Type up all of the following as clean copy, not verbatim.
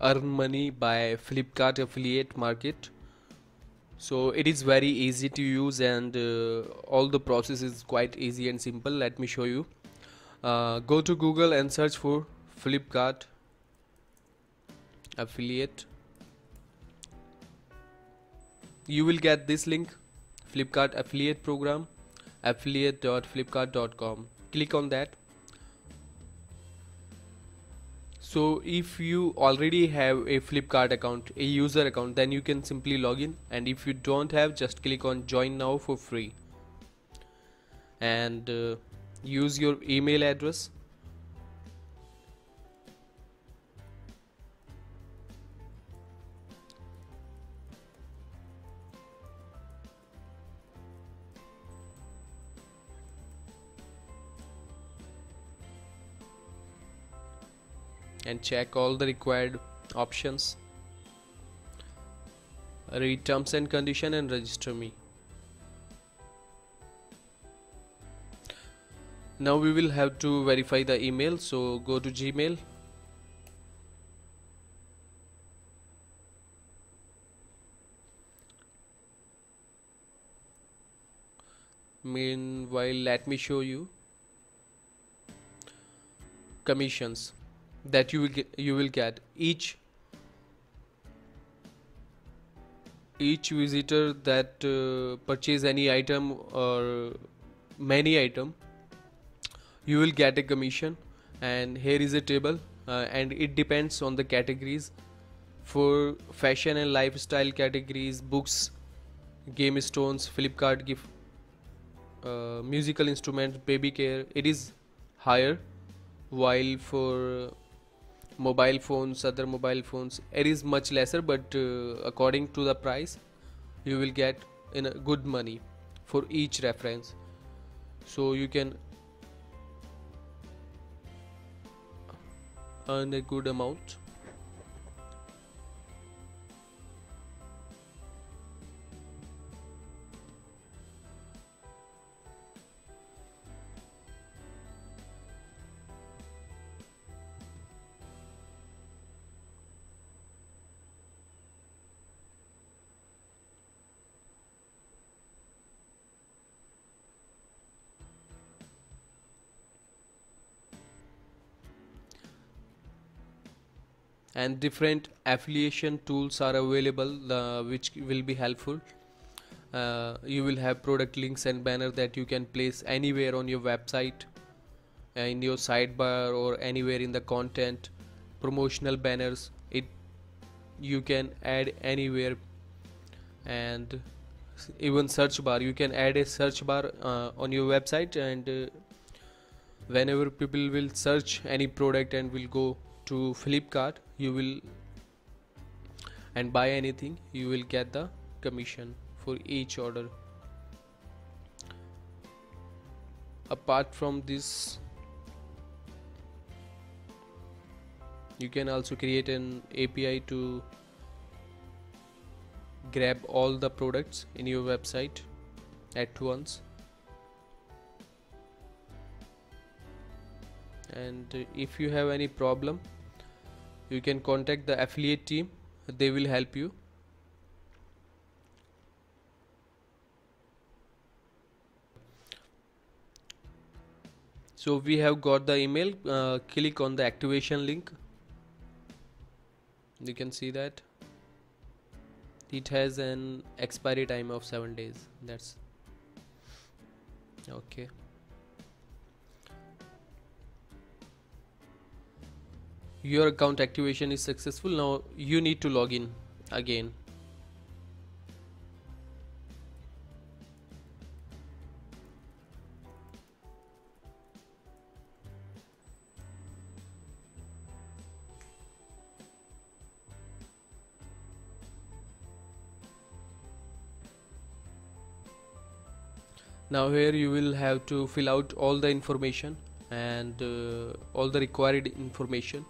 earn money by Flipkart affiliate market. So it is very easy to use, and all the process is quite easy and simple. Let me show you. Go to Google and search for Flipkart affiliate. You will get this link, Flipkart affiliate program, affiliate.flipkart.com. click on that. So if you already have a Flipkart account, a user account, then you can simply log in, and if you don't have, just click on join now for free, and use your email address. And check all the required options. Read terms and condition and register me. Now we will have to verify the email, so go to Gmail. Meanwhile, let me show you commissions that you will get. Each visitor that purchase any item or many item, you will get a commission, and here is a table, and it depends on the categories. For fashion and lifestyle categories, books, game stones, Flipkart gift, musical instruments, baby care, it is higher, while for mobile phones, other mobile phones, it is much lesser, but according to the price you will get in a good money for each reference. So you can earn a good amount. And different affiliation tools are available, which will be helpful. You will have product links and banner that you can place anywhere on your website, in your sidebar, or anywhere in the content. Promotional banners, you can add anywhere, and even search bar. You can add a search bar on your website, and whenever people will search any product and will go to Flipkart and buy anything, you will get the commission for each order. Apart from this, you can also create an API to grab all the products in your website at once. And if you have any problem, you can contact the affiliate team. They will help you. So we have got the email. Click on the activation link. You can see that it has an expiry time of 7 days. That's okay. Your account activation is successful. Now you need to log in again. Now here you will have to fill out all the information and all the required information.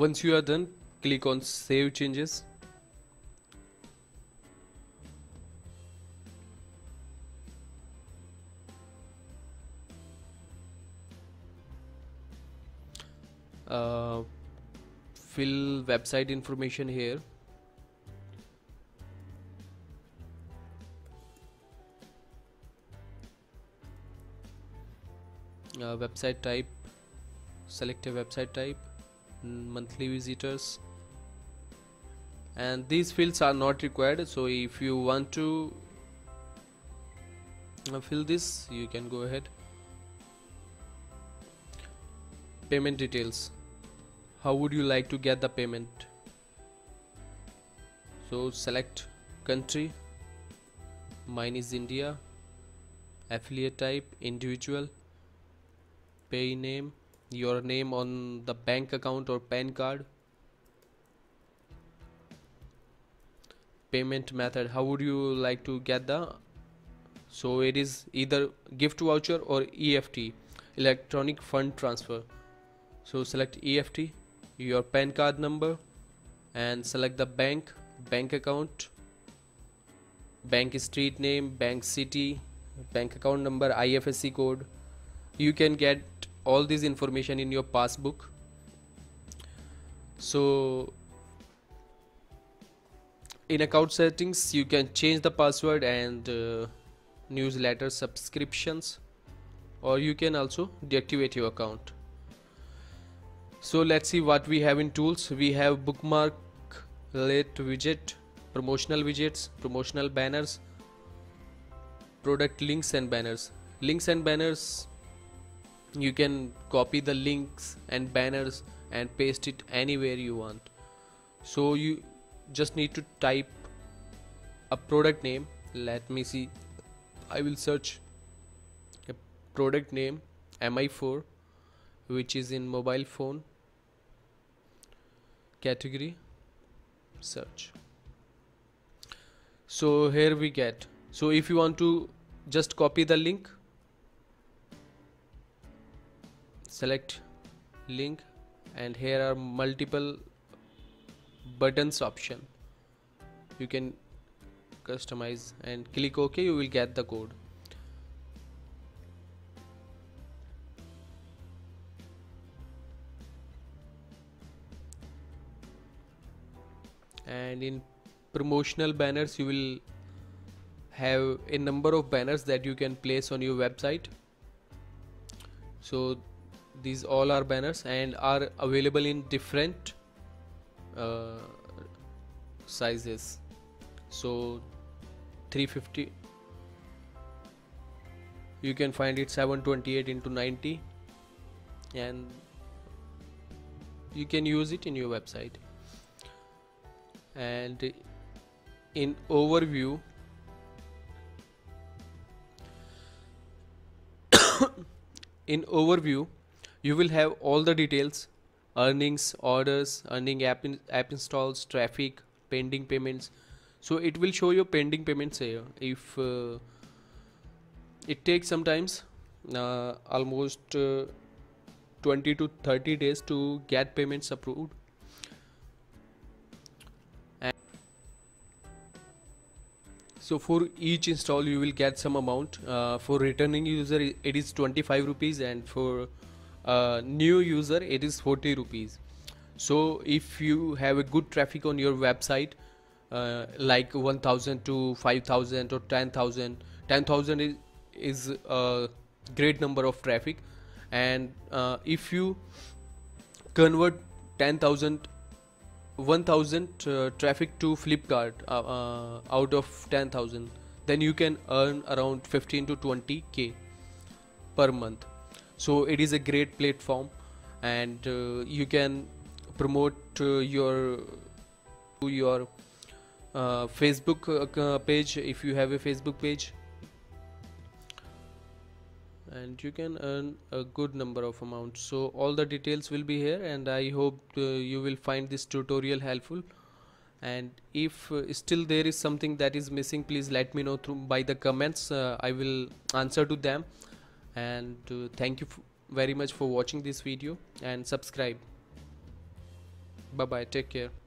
Once you are done, click on Save Changes. Fill website information here. Website type, select a website type, monthly visitors, and these fields are not required. So if you want to fill this, you can go ahead. Payment details, how would you like to get the payment? So select country, mine is India, affiliate type, individual, pay name, your name on the bank account or PAN card, payment method, how would you like to get the, so it is either gift voucher or EFT, electronic fund transfer. So select EFT, your PAN card number, and select the bank, bank account, bank street name, bank city, bank account number, IFSC code. You can get all this information in your passbook. So in account settings, you can change the password and newsletter subscriptions, or you can also deactivate your account. So let's see what we have in tools. We have bookmark, late widget, promotional widgets, promotional banners, product links and banners. Links and banners, you can copy the links and banners and paste it anywhere you want. So you just need to type a product name. Let me see, I will search a product name Mi4, which is in mobile phone category, search. So here we get. So if you want to just copy the link, select link, and here are multiple buttons option. You can customize and click OK. You will get the code. And in promotional banners, you will have a number of banners that you can place on your website. So these all are banners and are available in different sizes. So 350, you can find it 728 into 90, and you can use it in your website. And in overview, you will have all the details, earnings, orders, earning app installs, traffic, pending payments. So it will show your pending payments here. If it takes sometimes almost 20 to 30 days to get payments approved. And so for each install you will get some amount. For returning user it is 25 rupees, and for new user it is 40 rupees. So if you have a good traffic on your website, like 1000 to 5000 or 10,000, 10,000 is a great number of traffic, and if you convert 10,000 traffic to Flipkart out of 10,000, then you can earn around 15 to 20k per month. So it is a great platform, and you can promote your Facebook page if you have a Facebook page, and you can earn a good number of amounts. So all the details will be here, and I hope you will find this tutorial helpful. And if still there is something that is missing, please let me know by the comments. I will answer to them. And thank you very much for watching this video, and subscribe. Bye bye, take care.